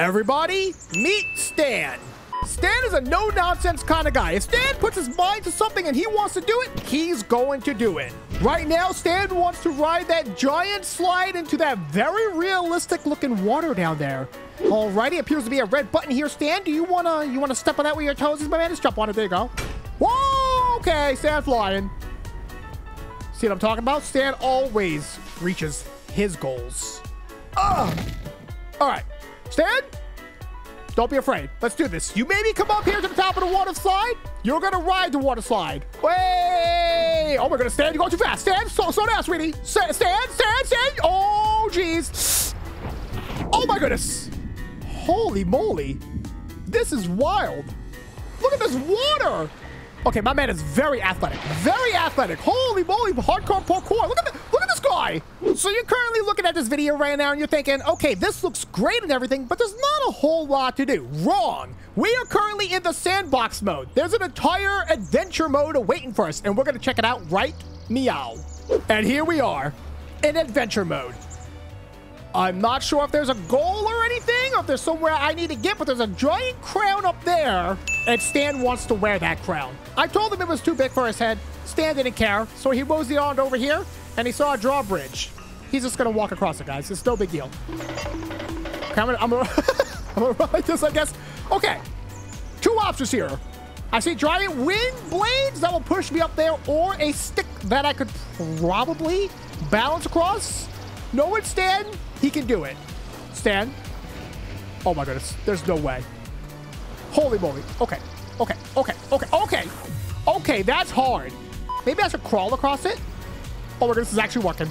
Everybody, meet Stan. Stan is a no-nonsense kind of guy. If Stan puts his mind to something and he wants to do it, he's going to do it. Right now, Stan wants to ride that giant slide into that very realistic-looking water down there. Alrighty, appears to be a red button here. Stan, do you wanna step on that with your toes? My man, just jump on it. There you go. Whoa! Okay, Stan flying. See what I'm talking about? Stan always reaches his goals. Ugh! Alright. Stan? Don't be afraid. Let's do this. You made me come up here to the top of the water slide. You're gonna ride the water slide. Way! Oh, we're gonna Stan. You're going too fast. Stan, slow down, sweetie. Stan. Oh, jeez. Oh my goodness. Holy moly. This is wild. Look at this water. Okay, my man is very athletic. Very athletic. Holy moly, hardcore parkour. Look at this guy. So you're currently looking at this video right now and you're thinking, okay, this looks great and everything, but there's not a whole lot to do. Wrong. We are currently in the sandbox mode. There's an entire adventure mode awaiting for us, and we're gonna check it out right meow. And here we are in adventure mode. I'm not sure if there's a goal or anything, or if there's somewhere I need to get, but there's a giant crown up there, and Stan wants to wear that crown. I told him it was too big for his head. Stan didn't care, so he moseyed on over here, and he saw a drawbridge. He's just gonna walk across it, guys. It's no big deal. Okay, I'm gonna run like this, I guess. Okay, two options here. I see giant wind blades that will push me up there, or a stick that I could probably balance across. No, it's Stan. He can do it. Stan. Oh my goodness. There's no way. Holy moly. Okay, that's hard. Maybe I should crawl across it. Oh my goodness, this is actually working.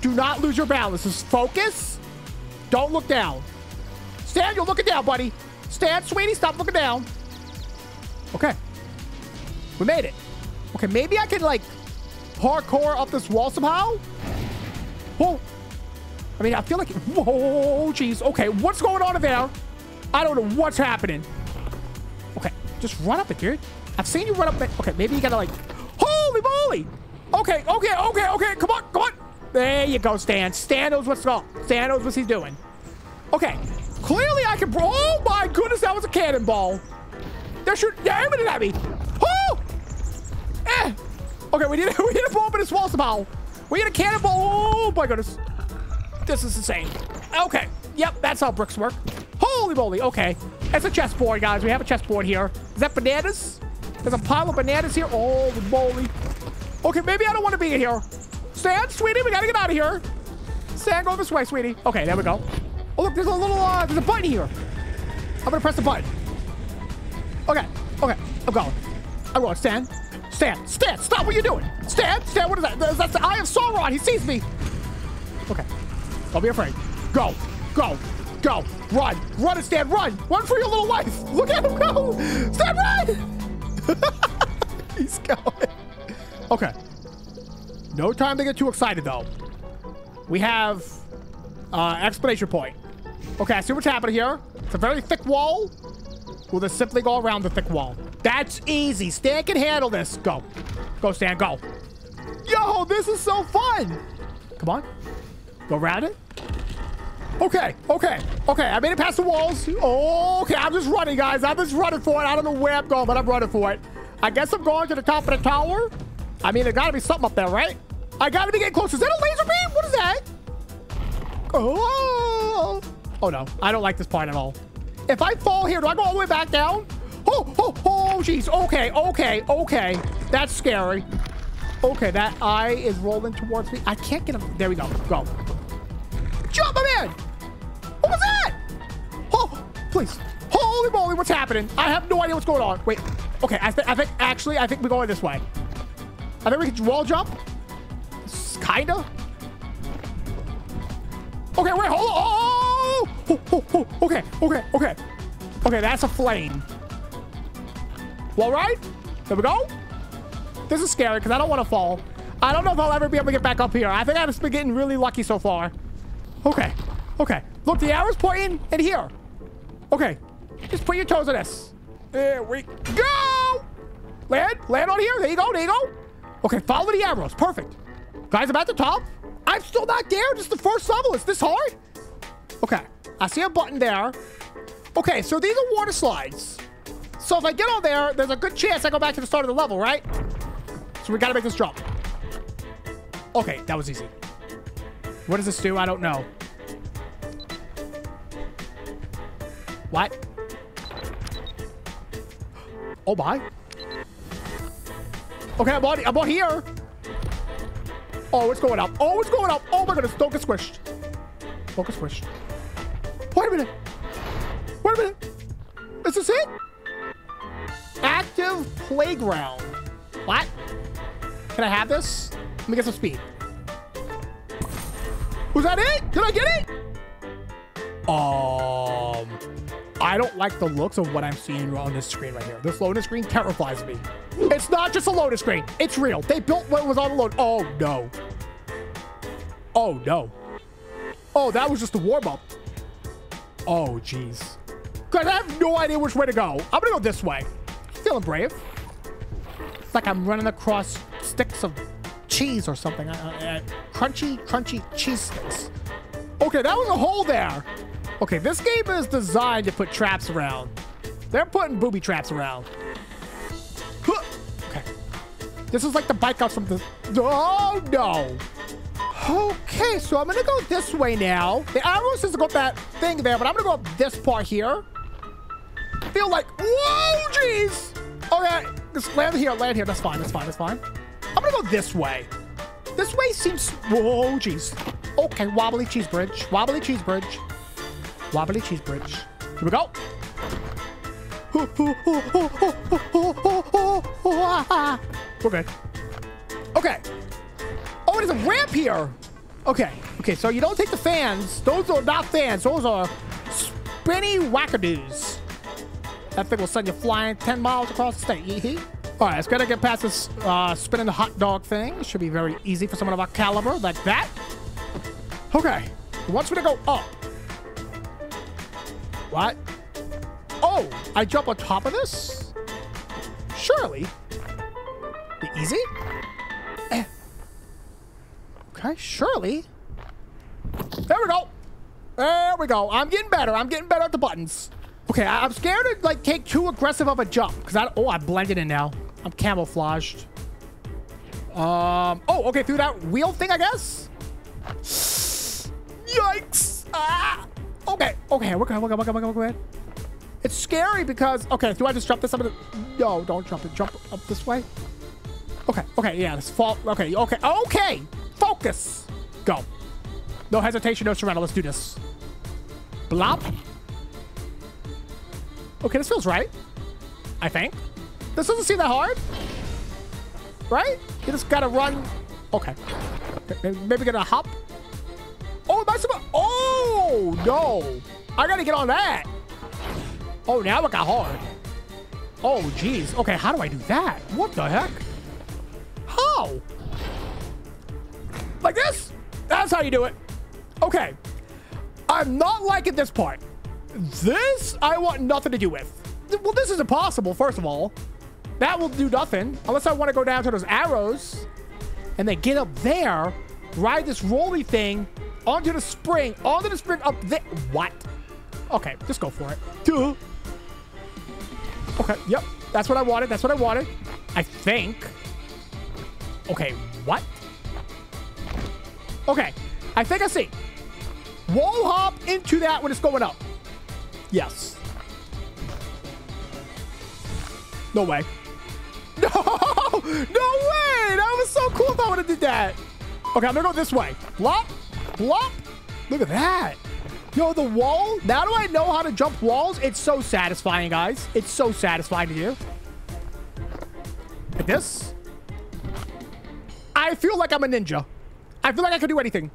Do not lose your balance. Just focus. Don't look down. Stan, you're looking down, buddy. Stan, sweetie, stop looking down. Okay. We made it. Okay, maybe I can, like, parkour up this wall somehow. Whoa. I mean, I feel like... Whoa, jeez. Okay, what's going on in there? I don't know what's happening. Okay, just run up it, dude. I've seen you run up it. Okay, maybe you gotta, like... Holy moly! Okay. Come on. There you go, Stan. Stan knows what's going on. Stan knows what he's doing. Okay, clearly I can... Oh, my goodness, that was a cannonball. They're aiming it at me. Oh! Eh! Okay, we need to blow up in this wall somehow. We need a cannonball. Oh, my goodness. This is insane. Okay. Yep, that's how bricks work. Holy moly. Okay. It's a chessboard, guys. We have a chessboard here. Is that bananas? There's a pile of bananas here. Holy moly. Okay, maybe I don't want to be in here. Stan, sweetie, we gotta get out of here. Stan, go this way, sweetie. Okay, there we go. Oh, look, there's a little, there's a button here. I'm gonna press the button. Okay. I'm going, Stan. Stan, stop what you're doing. Stan, what is that? That's the Eye of Sauron. He sees me. Okay. Don't be afraid. Go. Run it, Stan. Run for your little life. Look at him go. Stan, run. He's going. Okay. No time to get too excited, though. We have explanation point. Okay, I see what's happening here. It's a very thick wall. We'll just simply go around the thick wall. That's easy. Stan can handle this. Go, Stan. Go. Yo, this is so fun. Come on. Go around it. Okay. I made it past the walls. Okay, I'm just running, guys. I'm just running for it. I don't know where I'm going, but I'm running for it. I guess I'm going to the top of the tower. I mean, there got to be something up there, right? I got to be getting close. Is that a laser beam? What is that? Oh, no. I don't like this part at all. If I fall here, do I go all the way back down? Oh, jeez. Okay. That's scary. Okay, that eye is rolling towards me. I can't get him. There we go. Go. Jump, my man! What was that? Oh, please. Holy moly, what's happening? I have no idea what's going on. Wait. Okay, I think we're going this way. I think we can wall jump. Kinda. Okay, wait. Oh. Okay. Okay, that's a flame. All right. There we go. This is scary because I don't want to fall. I don't know if I'll ever be able to get back up here. I think I've just been getting really lucky so far. Okay. Look, the arrow's pointing in here. Okay. Just put your toes on this. There we go. Land on here. There you go. Okay, follow the arrows. Perfect. Guys, I'm at the top. I'm still not there. Just the first level. It's this hard. Okay. I see a button there. Okay, so these are water slides. So if I get on there, there's a good chance I go back to the start of the level, right? So we gotta make this jump. Okay, that was easy. What does this do? I don't know. What? Oh my. Okay, I'm on here. Oh, it's going up. Oh, it's going up. Oh my goodness, don't get squished. Don't get squished. Wait a minute. Wait a minute. Is this it? Active playground. What? Can I have this? Let me get some speed. Was that it? Did I get it? I don't like the looks of what I'm seeing on this screen right here. This loading screen terrifies me. It's not just a loading screen. It's real. They built what was on the load. Oh, no. Oh, no. Oh, that was just a warm-up. Oh, jeez. Because I have no idea which way to go. I'm going to go this way. Feeling brave. It's like I'm running across sticks of cheese or something. Crunchy cheese sticks. Okay, that was a hole there. Okay, this game is designed to put traps around. They're putting booby traps around. Huh. Okay. This is like the bike out from the... Oh, no. Okay, so I'm going to go this way now. The arrow says to go up that thing there, but I'm going to go up this part here. I feel like... Whoa, jeez. Okay, just land here, land here. That's fine, that's fine, that's fine. I'm going to go this way. This way seems... Whoa, jeez. Okay, wobbly cheese bridge. Wobbly cheese bridge. Wobbly cheese bridge. Here we go. We're good. Okay. Oh, there's a ramp here. Okay. Okay, so you don't take the fans. Those are not fans. Those are spinny wackadoos. That thing will send you flying 10 miles across the state. All right, it's gonna get past this spinning hot dog thing. It should be very easy for someone of our caliber like that. Okay. Once we go up. What? Oh, I jump on top of this? Surely. Easy? Okay, surely. There we go. There we go. I'm getting better. I'm getting better at the buttons. Okay, I'm scared to like take too aggressive of a jump because I blended in now. I'm camouflaged. Oh, okay, through that wheel thing, I guess. Yikes! Ah! Okay, okay, we're good. It's scary because... Okay, do I just jump this up? No, don't jump it. Jump up this way. Okay, okay, yeah, let's fall. Okay, okay, okay! Focus! Go. No hesitation, no surrender. Let's do this. Blop. Okay, this feels right. I think. This doesn't seem that hard. Right? You just gotta run. Okay. Maybe gonna hop. Oh, that's about... Oh, no. I gotta get on that. Oh, now it got hard. Oh, jeez. Okay, how do I do that? What the heck? How? Like this? That's how you do it. Okay. I'm not liking this part. This, I want nothing to do with. Well, this is impossible, first of all. That will do nothing. Unless I want to go down to those arrows and then get up there, ride this rolly thing onto the spring, up there. What? Okay, just go for it. Duh. Okay, yep. That's what I wanted. That's what I wanted. I think. Okay, what? Okay, I think I see. Wall hop into that when it's going up. Yes. No way. No! No way! That was so cool if I would have did that. Okay, I'm gonna go this way. Blop, blop. Look at that. Yo, the wall. Now do I know how to jump walls? It's so satisfying, guys. It's so satisfying to do. Like this. I feel like I'm a ninja. I feel like I can do anything.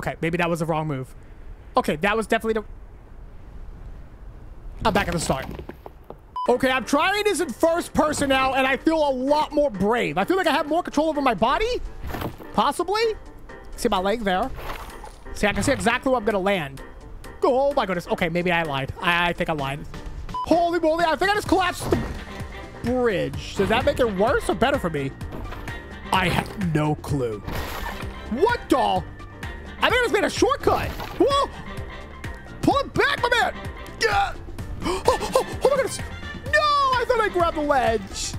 Okay, maybe that was the wrong move. Okay, that was definitely the... I'm back at the start. Okay, I'm trying this in first person now, and I feel a lot more brave. I feel like I have more control over my body. Possibly. See my leg there. See, I can see exactly where I'm going to land. Oh, my goodness. Okay, maybe I lied. I think I lied. Holy moly. I think I just collapsed the bridge. Does that make it worse or better for me? I have no clue. What, doll? I think I just made a shortcut. Whoa. back, my man! Yeah. Oh my goodness! No! I thought I grabbed a ledge!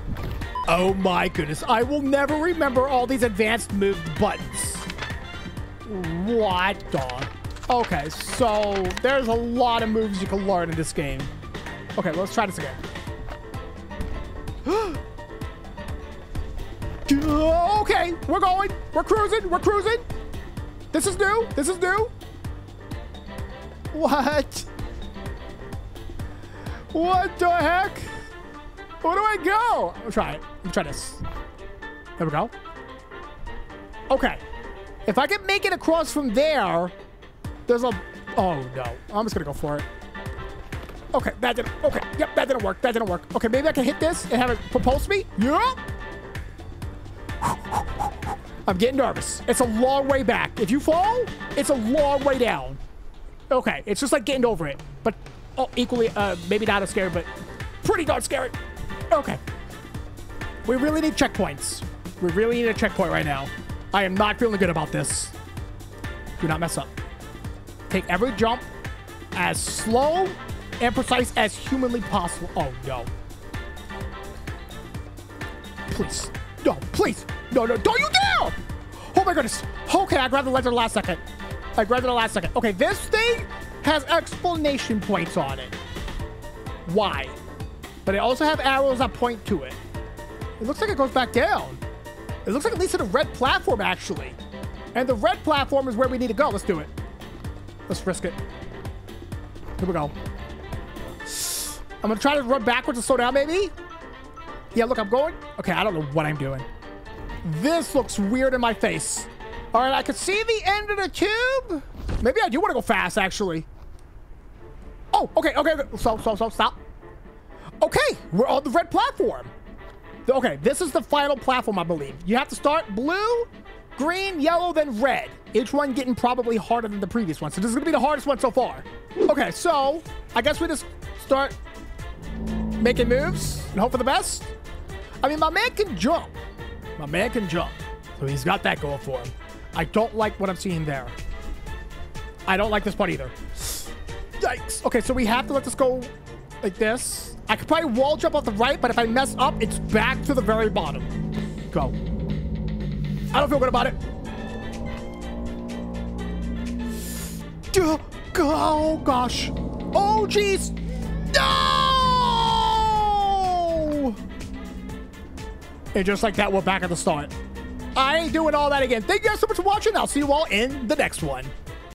Oh my goodness, I will never remember all these advanced moved buttons. What the? Okay, so there's a lot of moves you can learn in this game. Okay, let's try this again. Okay, we're going. We're cruising. We're cruising. This is new. This is new. What? What the heck? Where do I go? I'll try it. I'll try this. There we go. Okay. If I can make it across from there, there's a... Oh, no. I'm just going to go for it. Okay, that didn't... Okay, yep, that didn't work. That didn't work. Okay, maybe I can hit this and have it propulse me. Yep. I'm getting nervous. It's a long way back. If you fall, it's a long way down. Okay, it's just like getting over it. But oh, equally, maybe not as scary, but pretty darn scary. Okay. We really need checkpoints. We really need a checkpoint right now. I am not feeling good about this. Do not mess up. Take every jump as slow and precise as humanly possible. Oh, no. Please. No, please. No, no. Don't you dare! Oh, my goodness. Okay, I grabbed the ledge at the last second. I grabbed it at the last second. Okay, this thing has exclamation points on it. Why? But it also have arrows that point to it. It looks like it goes back down. It looks like it leads to the red platform, actually. And the red platform is where we need to go. Let's do it. Let's risk it. Here we go. I'm going to try to run backwards and slow down, maybe. Yeah, look, I'm going. Okay, I don't know what I'm doing. This looks weird in my face. All right, I can see the end of the cube. Maybe I do want to go fast, actually. Oh, okay, okay. Stop. Okay, we're on the red platform. Okay, this is the final platform, I believe. You have to start blue, green, yellow, then red. Each one getting probably harder than the previous one. So this is going to be the hardest one so far. Okay, so I guess we just start making moves and hope for the best. I mean, my man can jump. My man can jump. So he's got that going for him. I don't like what I'm seeing there. I don't like this part either. Yikes. Okay, so we have to let this go like this. I could probably wall jump off the right, but if I mess up, it's back to the very bottom. Go. I don't feel good about it. Oh, gosh. Oh, jeez. No! And just like that, we're back at the start. I ain't doing all that again. Thank you guys so much for watching. I'll see you all in the next one.